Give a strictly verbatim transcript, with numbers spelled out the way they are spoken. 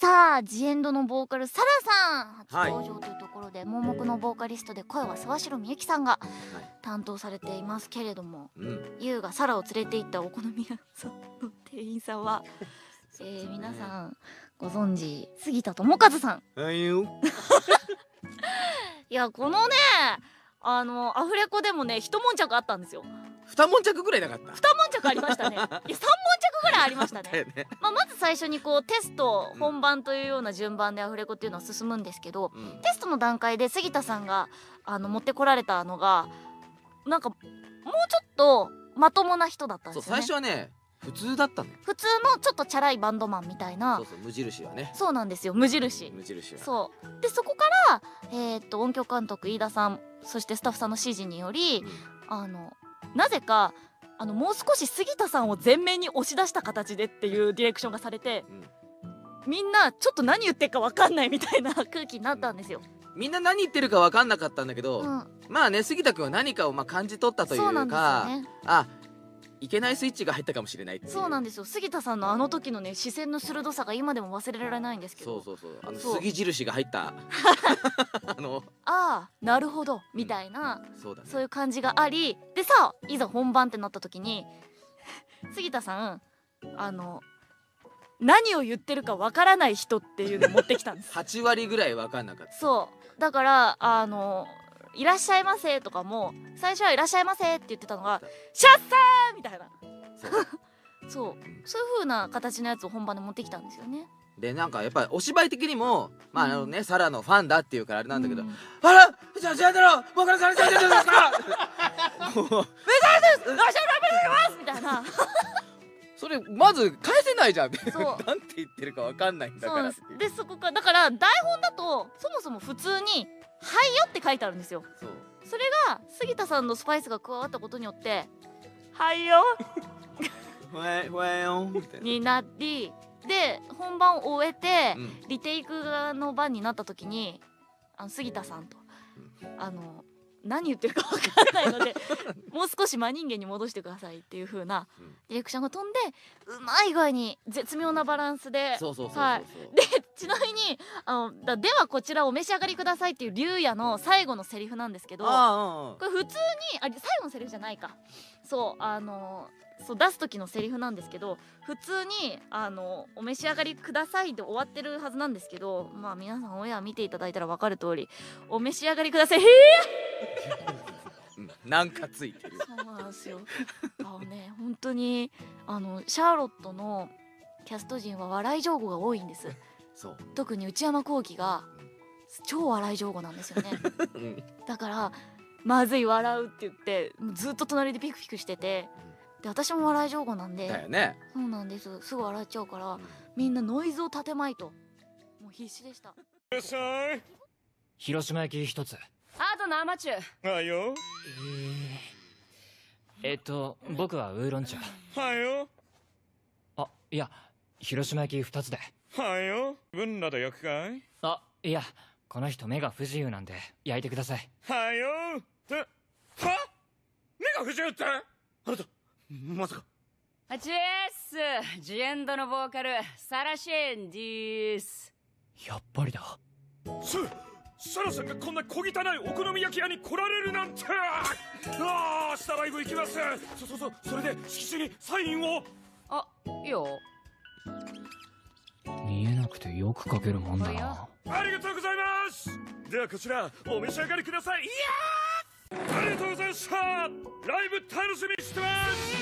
さあジエンドのボーカルサラさん初登場というところで、はい、盲目のボーカリストで声は沢城みゆきさんが担当されていますけれども、はい、ユウがサラを連れて行ったお好み屋さんの店員さんはえー、皆さんご存知杉田智和さん。はいよ。いやこのねあのアフレコでもね一悶着あったんですよ。二悶着ぐらいなかった。二悶着ありましたね。いや三悶着ぐらいありましたね。ねまあまず最初にこうテスト本番というような順番でアフレコっていうのは進むんですけど、うん、テストの段階で杉田さんがあの持ってこられたのがなんかもうちょっとまともな人だったんですよね。そう最初はね。普通だったね。普通のちょっとチャラいバンドマンみたいな。そうそう無印はね。そうなんですよ無印。無印は。そうでそこからえー、っと音響監督飯田さんそしてスタッフさんの指示により、うん、あのなぜかあのもう少し杉田さんを前面に押し出した形でっていうディレクションがされて、うん、みんなちょっと何言ってるかわかんないみたいな空気になったんですよ。みんな何言ってるか分かんなかったんだけど、うん、まあね杉田君は何かをまあ感じ取ったというか。そうなんですよね。あ。いけないスイッチが入ったかもしれないっていう。そうなんですよ杉田さんのあの時のね視線の鋭さが今でも忘れられないんですけど、そうそうそうあの杉印が入ったあのあーなるほどみたいな、うん、そうだね、そういう感じがありでさいざ本番ってなった時に杉田さんあの何を言ってるかわからない人っていうのを持ってきたんですはち割ぐらい分かんなかった。そうだからあのいらっしゃいませとかも最初はいらっしゃいませって言ってたのがシャッサーみたいなそうそういう風な形のやつを本番で持ってきたんですよね。でなんかやっぱりお芝居的にもまああのね、うん、サラのファンだっていうからあれなんだけど、うん、あらじゃあじゃあだろ僕らサラちゃんじゃないですかもう目指すラッシャーラブですみたいなそれまず返せないじゃんなんて言ってるかわかんないんだから。そうでそこからだから台本だとそもそも普通に「はいよ」って書いてあるんですよ。 そう。それが杉田さんのスパイスが加わったことによって「はいよ」になりで本番を終えて、うん、リテイクの番になった時にあの杉田さんと、うん、あの何言ってるか分からないのでもう少し真人間に戻してくださいっていう風なディレクションが飛んでうまい具合に絶妙なバランスででちなみにあのではこちらお召し上がりくださいっていう龍也の最後のセリフなんですけどこれ普通にあ最後のセリフじゃないかそうあのそう出す時のセリフなんですけど普通にあの「お召し上がりください」で終わってるはずなんですけどまあ皆さんオンエア見ていただいたら分かる通り「お召し上がりください」へえなんかついてる。そうなんですよあのね本当にあのシャーロットのキャスト陣は笑い上手が多いんです。そう特に内山昂輝が超笑い上手なんですよねだから「まずい笑う」って言ってずっと隣でピクピクしてて。で私も笑い上手なんでだよね。そうなんですすぐ笑っちゃうから、うん、みんなノイズを立てまいともう必死でした。いらっしゃい。広島焼き一つあと生中はいよ、えー、えっと僕はウーロン茶はいよあいや広島焼き二つではいよ分など焼くかいあいやこの人目が不自由なんで焼いてくださいはいよっては目が不自由ってあなたまさかチェスジエンドのボーカルサラシェンディースやっぱりだすサラさんがこんな小汚いお好み焼き屋に来られるなんてああ明日ライブ行きますそうそうそうそれで色紙にサインをあいいよ見えなくてよく書けるもんだなありがとうございますではこちらお召し上がりくださいいやありがとうございましたライブ楽しみにしてます